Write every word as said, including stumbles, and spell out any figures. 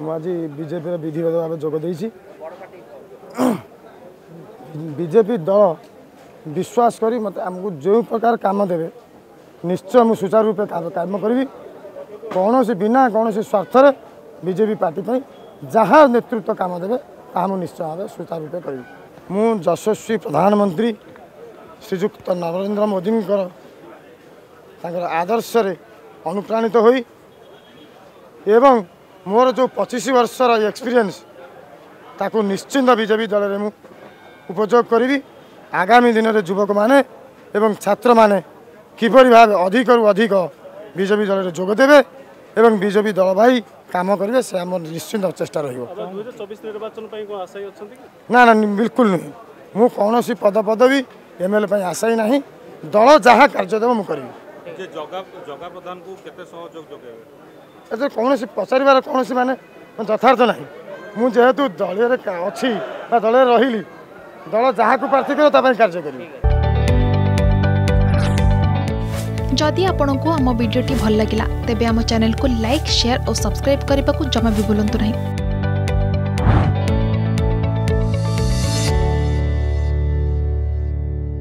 मुझे बीजेपी विधिवत भाव जोग देछि। बीजेपी दल विश्वास करी मत आमको जो प्रकार काम देवे निश्चय मुझे सुचारू रूपे काम करी। कौन से बिना कौन से स्वार्थर बीजेपी पार्टी जहाँ नेतृत्व काम देवे ता मुझे निश्चय भाव सुचारू रूपे करी। मु यशस्वी प्रधानमंत्री श्रीजुक्त नरेन्द्र मोदी आदर्श रे अनुप्राणित होई एवं मोर जो पच्चीस वर्षर एक्सपीरियंस ताकू निश्चिंत बीजेपी दल में उपयोग करी। आगामी दिन में युवक माने एवं छात्र माने किपर भाव अधिक रु अधिक बीजेपी दल में जोग देवे एवं बीजेपी दल भाई काम करेंगे से आम निश्चिंत चेष्टा रही। ना ना बिल्कुल नुहे मु कौन पद पदवी एमएलए पर आशाई ना दल जहाँ कार्य देव मुझे करी। कौन पचार कौन मान यथार्थ ना मुझे दल अच्छी दल रही दल जहाँ को प्रार्थी करें कार्य करी। जदि आपंक आम भिडी भल लगा तेब आम चैनल को लाइक शेयर और सब्सक्राइब करने को जमा भी भूलु ना।